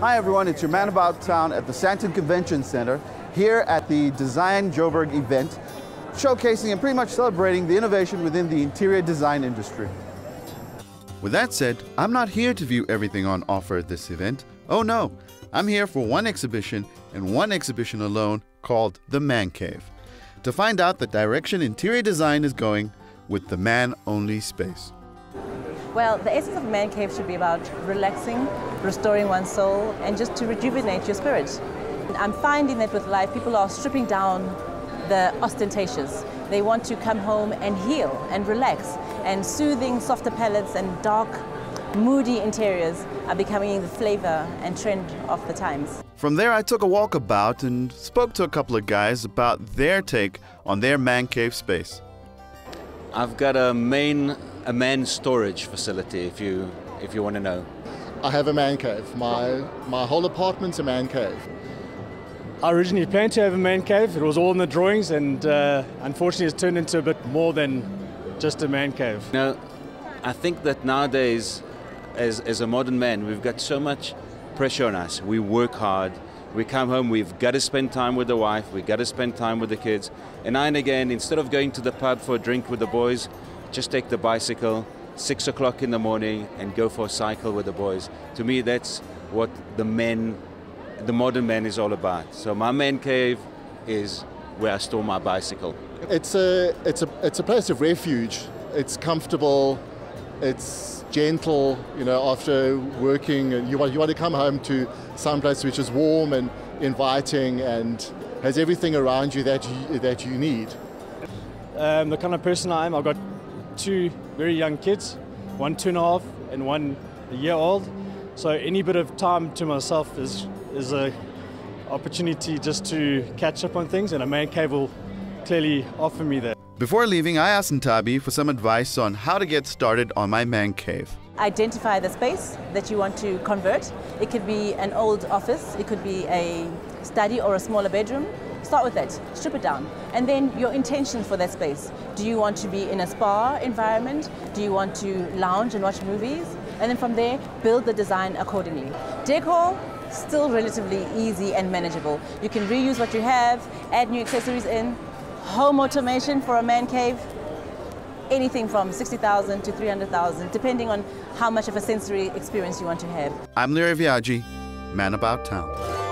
Hi everyone, it's your man about town at the Sandton Convention Center here at the Design Joburg event, showcasing and pretty much celebrating the innovation within the interior design industry. With that said, I'm not here to view everything on offer at this event. Oh no, I'm here for one exhibition and one exhibition alone called the Man Cave, to find out the direction interior design is going with the man-only space. Well, the essence of Man Cave should be about relaxing, restoring one's soul, and just to rejuvenate your spirit. I'm finding that with life, people are stripping down the ostentatious. They want to come home and heal and relax, and soothing, softer palettes and dark, moody interiors are becoming the flavor and trend of the times. From there, I took a walk about and spoke to a couple of guys about their take on their Man Cave space. I've got a man storage facility, if you want to know. I have a man cave. My whole apartment's a man cave. I originally planned to have a man cave. It was all in the drawings, and unfortunately it's turned into a bit more than just a man cave. Now, I think that nowadays, as a modern man, we've got so much pressure on us. We work hard. We come home, we've got to spend time with the wife, we've got to spend time with the kids. And now and again, instead of going to the pub for a drink with the boys, just take the bicycle, 6 o'clock in the morning, and go for a cycle with the boys. To me, that's what the modern man is all about. So my man cave is where I store my bicycle. It's a place of refuge. It's comfortable, it's gentle, you know, after working, and you want to come home to someplace which is warm and inviting and has everything around you that you need. The kind of person I am, I've got two very young kids, one 2.5 and one a year old. So any bit of time to myself is an opportunity just to catch up on things, and a man cave will clearly offer me that. Before leaving, I asked Ntabi for some advice on how to get started on my man cave. Identify the space that you want to convert. It could be an old office, it could be a study or a smaller bedroom. Start with that, strip it down, and then your intention for that space. Do you want to be in a spa environment? Do you want to lounge and watch movies? And then from there, build the design accordingly. Decor, still relatively easy and manageable. You can reuse what you have, add new accessories in. Home automation for a man cave, anything from 60,000 to 300,000, depending on how much of a sensory experience you want to have. I'm Leri Viaggi, Man About Town.